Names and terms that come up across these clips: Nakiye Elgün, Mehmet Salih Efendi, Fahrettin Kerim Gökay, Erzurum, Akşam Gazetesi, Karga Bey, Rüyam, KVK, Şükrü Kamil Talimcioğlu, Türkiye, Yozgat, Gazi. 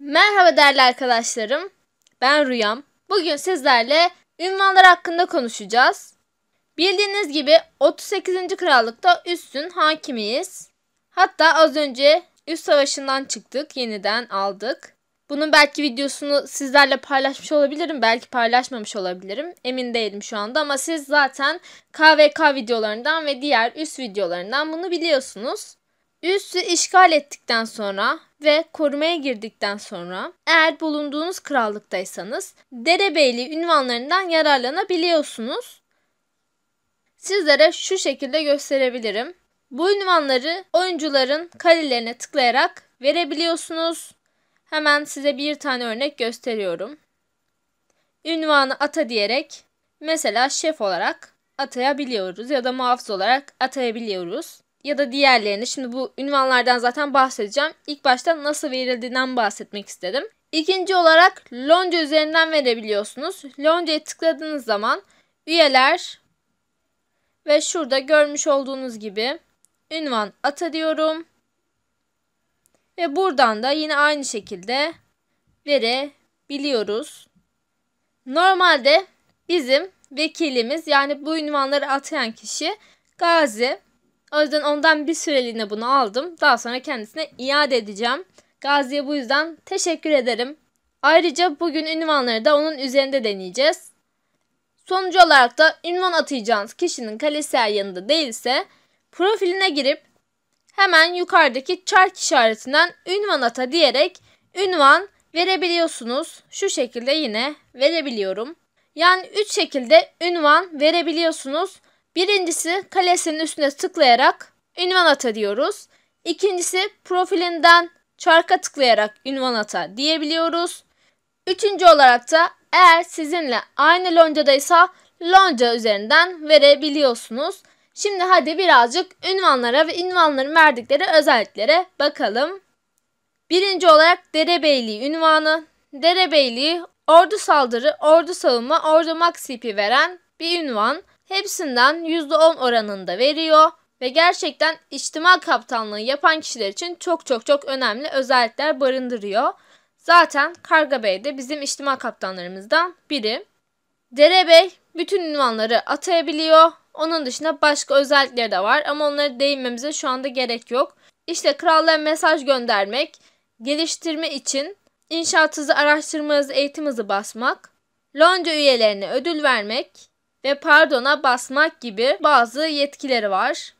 Merhaba değerli arkadaşlarım, ben Rüyam. Bugün sizlerle ünvanlar hakkında konuşacağız. Bildiğiniz gibi 38. krallıkta üstün hakimiyiz. Hatta az önce üst savaşından çıktık, yeniden aldık. Bunun belki videosunu sizlerle paylaşmış olabilirim, belki paylaşmamış olabilirim. Emin değilim şu anda ama siz zaten KVK videolarından ve diğer üst videolarından bunu biliyorsunuz. Üssü işgal ettikten sonra ve korumaya girdikten sonra eğer bulunduğunuz krallıktaysanız derebeyliği ünvanlarından yararlanabiliyorsunuz. Sizlere şu şekilde gösterebilirim. Bu ünvanları oyuncuların kalelerine tıklayarak verebiliyorsunuz. Hemen size bir tane örnek gösteriyorum. Ünvanı ata diyerek mesela şef olarak atayabiliyoruz ya da muhafız olarak atayabiliyoruz. Ya da diğerlerini, şimdi bu ünvanlardan zaten bahsedeceğim. İlk başta nasıl verildiğinden bahsetmek istedim. İkinci olarak lonca üzerinden verebiliyorsunuz. Lonca'ya tıkladığınız zaman üyeler ve şurada görmüş olduğunuz gibi ünvan ata diyorum. Ve buradan da yine aynı şekilde verebiliyoruz. Normalde bizim vekilimiz, yani bu ünvanları atayan kişi Gazi. O yüzden ondan bir süreliğine bunu aldım. Daha sonra kendisine iade edeceğim. Gazi'ye bu yüzden teşekkür ederim. Ayrıca bugün ünvanları da onun üzerinde deneyeceğiz. Sonucu olarak da ünvan atayacağınız kişinin kalesi eğer yanında değilse profiline girip hemen yukarıdaki çark işaretinden ünvan ata diyerek ünvan verebiliyorsunuz. Şu şekilde yine verebiliyorum. Yani 3 şekilde ünvan verebiliyorsunuz. Birincisi kalesinin üstüne tıklayarak ünvan ata diyoruz. İkincisi profilinden çarka tıklayarak ünvan ata diyebiliyoruz. Üçüncü olarak da eğer sizinle aynı loncadaysa lonca üzerinden verebiliyorsunuz. Şimdi hadi birazcık ünvanlara ve ünvanların verdikleri özelliklere bakalım. Birinci olarak derebeyliği ünvanı. Derebeyliği ordu saldırı, ordu savunma, ordu max CP veren bir ünvan. Hepsinden %10 oranında veriyor ve gerçekten içtima kaptanlığı yapan kişiler için çok önemli özellikler barındırıyor. Zaten Karga Bey de bizim içtima kaptanlarımızdan biri. Derebey bütün ünvanları atayabiliyor. Onun dışında başka özellikleri de var ama onlara değinmemize şu anda gerek yok. İşte krallara mesaj göndermek, geliştirme için inşaat hızı, araştırma hızı, eğitim hızı basmak, lonca üyelerine ödül vermek ve pardona basmak gibi bazı yetkileri var.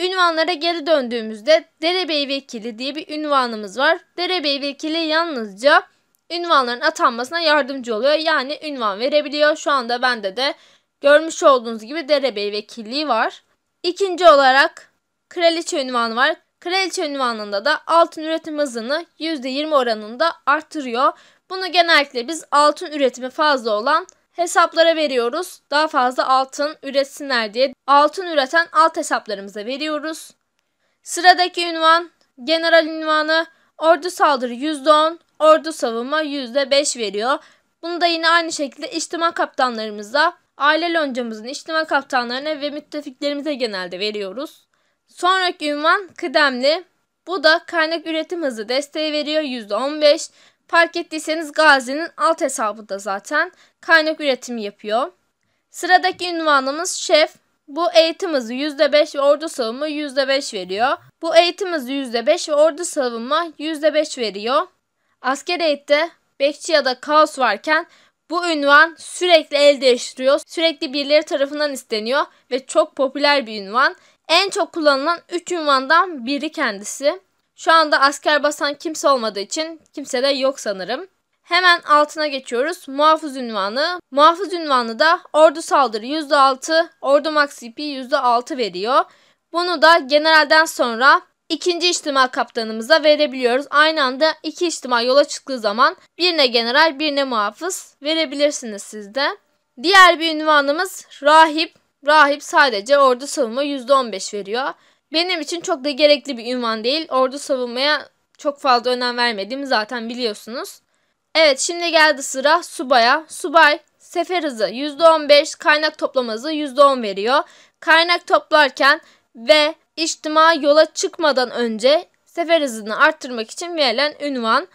Ünvanlara geri döndüğümüzde derebey vekili diye bir ünvanımız var. Derebey vekili yalnızca ünvanların atanmasına yardımcı oluyor. Yani ünvan verebiliyor. Şu anda bende de görmüş olduğunuz gibi derebey vekilliği var. İkinci olarak kraliçe ünvanı var. Kraliçe ünvanında da altın üretim hızını %20 oranında artırıyor. Bunu genellikle biz altın üretimi fazla olan hesaplara veriyoruz. Daha fazla altın üretsinler diye altın üreten alt hesaplarımıza veriyoruz. Sıradaki ünvan general ünvanı. Ordu saldırı %10, ordu savunma %5 veriyor. Bunu da yine aynı şekilde içtima kaptanlarımıza, aile loncamızın içtima kaptanlarına ve müttefiklerimize genelde veriyoruz. Sonraki ünvan kıdemli. Bu da kaynak üretim hızı desteği veriyor %15. Fark ettiyseniz Gazi'nin alt hesabı da zaten kaynak üretimi yapıyor. Sıradaki ünvanımız şef. Bu eğitim hızı %5 ve ordu savunma %5 veriyor. Bu eğitim hızı %5 ve ordu savunma %5 veriyor. Asker eğitte bekçi ya da kaos varken bu ünvan sürekli el değiştiriyor. Sürekli birileri tarafından isteniyor ve çok popüler bir ünvan. En çok kullanılan 3 ünvandan biri kendisi. Şu anda asker basan kimse olmadığı için kimse de yok sanırım. Hemen altına geçiyoruz. Muhafız ünvanı. Muhafız ünvanı da ordu saldırı %6, ordu max CP %6 veriyor. Bunu da generalden sonra ikinci içtima kaptanımıza verebiliyoruz. Aynı anda iki içtima yola çıktığı zaman birine general, birine muhafız verebilirsiniz siz de. Diğer bir ünvanımız rahip. Rahip sadece ordu savunma %15 veriyor. Benim için çok da gerekli bir ünvan değil. Ordu savunmaya çok fazla önem vermediğimi zaten biliyorsunuz. Evet, şimdi geldi sıra subaya. Subay sefer hızı %15, kaynak toplama hızı %10 veriyor. Kaynak toplarken ve içtima yola çıkmadan önce sefer hızını arttırmak için verilen ünvan.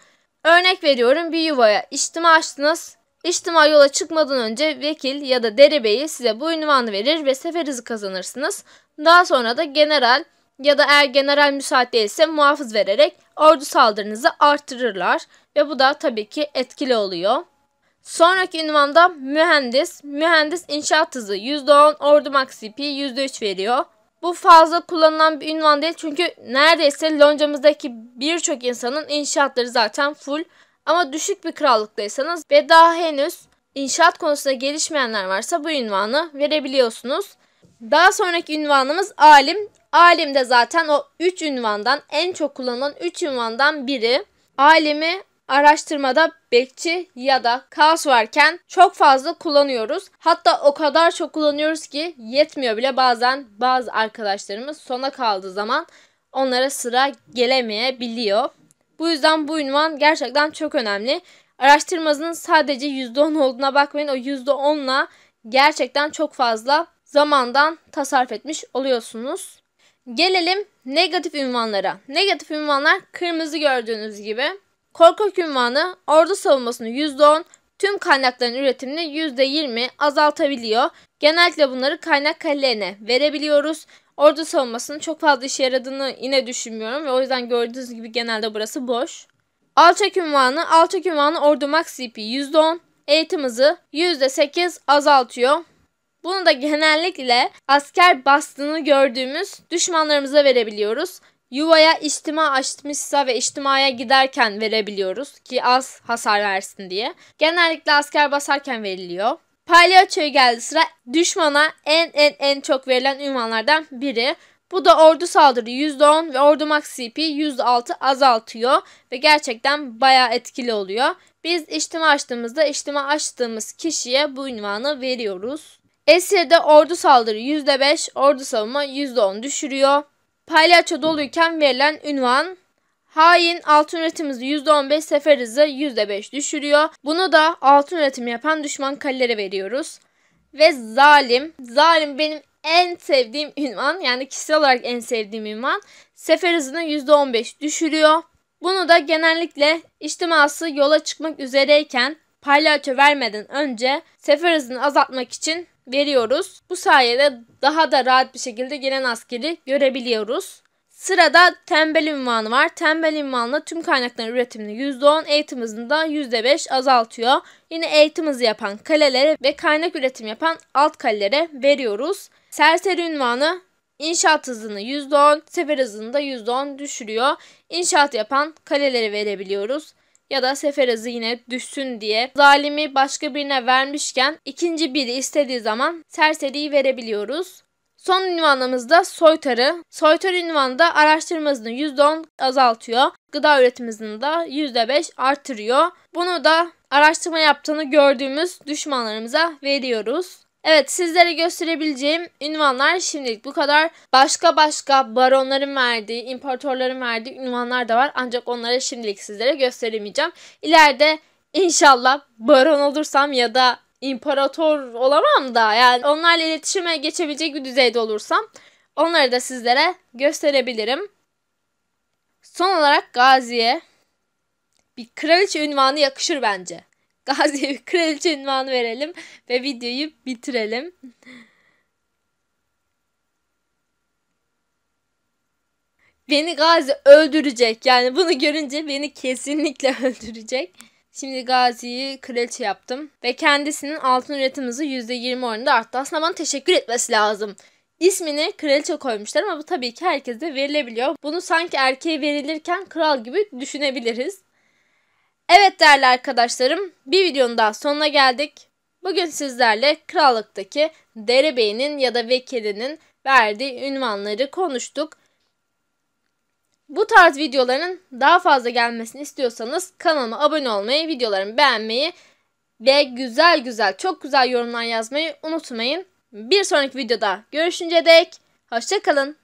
Örnek veriyorum, bir yuvaya içtima açtınız. İçtima yola çıkmadan önce vekil ya da derebeyi size bu ünvanı verir ve sefer hızı kazanırsınız. Daha sonra da general ya da eğer general müsait değilse muhafız vererek ordu saldırınızı arttırırlar ve bu da tabii ki etkili oluyor. Sonraki ünvanda mühendis. Mühendis inşaat hızı %10, ordu max CP %3 veriyor. Bu fazla kullanılan bir ünvan değil çünkü neredeyse loncamızdaki birçok insanın inşaatları zaten full. Ama düşük bir krallıktaysanız ve daha henüz inşaat konusunda gelişmeyenler varsa bu ünvanı verebiliyorsunuz. Daha sonraki ünvanımız alim. Alim de zaten o 3 ünvandan, en çok kullanılan 3 ünvandan biri. Alimi araştırmada bekçi ya da kaos varken çok fazla kullanıyoruz. Hatta o kadar çok kullanıyoruz ki yetmiyor bile, bazen bazı arkadaşlarımız sona kaldığı zaman onlara sıra gelemeyebiliyor. Bu yüzden bu ünvan gerçekten çok önemli. Araştırmanızın sadece %10 olduğuna bakmayın. O %10'la gerçekten çok fazla zamandan tasarruf etmiş oluyorsunuz. Gelelim negatif ünvanlara. Negatif ünvanlar kırmızı gördüğünüz gibi. Korkak ünvanı ordu savunmasını %10, tüm kaynakların üretimini %20 azaltabiliyor. Genellikle bunları kaynak kalelerine verebiliyoruz. Ordu savunmasının çok fazla işe yaradığını yine düşünmüyorum ve o yüzden gördüğünüz gibi genelde burası boş. Alçak ünvanı, alçak ünvanı ordu max CP %10, eğitim hızı %8 azaltıyor. Bunu da genellikle asker bastığını gördüğümüz düşmanlarımıza verebiliyoruz. Yuvaya içtima açmışsa ve içtimaya giderken verebiliyoruz ki az hasar versin diye. Genellikle asker basarken veriliyor. Palyaçoya geldi sıra, düşmana en çok verilen ünvanlardan biri. Bu da ordu saldırı %10 ve ordu max CP %6 azaltıyor ve gerçekten bayağı etkili oluyor. Biz içtima açtığımızda içtima açtığımız kişiye bu ünvanı veriyoruz. Esirde ordu saldırı %5, ordu savunma %10 düşürüyor. Palyaço doluyken verilen ünvan. Hain altın üretimimizi %15, sefer hızı %5 düşürüyor. Bunu da altın üretimi yapan düşman kalelere veriyoruz. Ve zalim. Zalim benim en sevdiğim ünvan. Yani kişisel olarak en sevdiğim ünvan. Sefer hızını %15 düşürüyor. Bunu da genellikle içtiması yola çıkmak üzereyken palyaço vermeden önce sefer hızını azaltmak için veriyoruz. Bu sayede daha da rahat bir şekilde gelen askeri görebiliyoruz. Sırada tembel ünvanı var. Tembel ünvanla tüm kaynakların üretimini %10, eğitim hızını da %5 azaltıyor. Yine eğitim hızı yapan kalelere ve kaynak üretim yapan alt kalelere veriyoruz. Serseri ünvanı inşaat hızını %10, sefer hızını da %10 düşürüyor. İnşaat yapan kalelere verebiliyoruz. Ya da sefer hızı yine düşsün diye zalimi başka birine vermişken ikinci biri istediği zaman serseriyi verebiliyoruz. Son ünvanımızda soytarı. Soytarı ünvanı da araştırma hızını %10 azaltıyor. Gıda üretimimizin de %5 artırıyor. Bunu da araştırma yaptığını gördüğümüz düşmanlarımıza veriyoruz. Evet, sizlere gösterebileceğim ünvanlar şimdilik bu kadar. Başka baronların verdiği, imparatorların verdiği ünvanlar da var. Ancak onları şimdilik sizlere gösteremeyeceğim. İleride inşallah baron olursam ya da imparator olamam da, yani onlarla iletişime geçebilecek bir düzeyde olursam onları da sizlere gösterebilirim. Son olarak Gazi'ye bir kraliçe ünvanı yakışır bence. Gazi'ye bir kraliçe ünvanı verelim ve videoyu bitirelim. Beni Gazi öldürecek, yani bunu görünce beni kesinlikle öldürecek. Şimdi Gazi'yi kraliçe yaptım ve kendisinin altın üretim hızı %20 oranında arttı. Aslında bana teşekkür etmesi lazım. İsmini kraliçe koymuşlar ama bu tabii ki herkese verilebiliyor. Bunu sanki erkeğe verilirken kral gibi düşünebiliriz. Evet değerli arkadaşlarım, bir videonun daha sonuna geldik. Bugün sizlerle krallıktaki derebeyinin ya da vekilinin verdiği ünvanları konuştuk. Bu tarz videoların daha fazla gelmesini istiyorsanız kanalıma abone olmayı, videolarımı beğenmeyi ve çok güzel yorumlar yazmayı unutmayın. Bir sonraki videoda görüşünce dek hoşça kalın.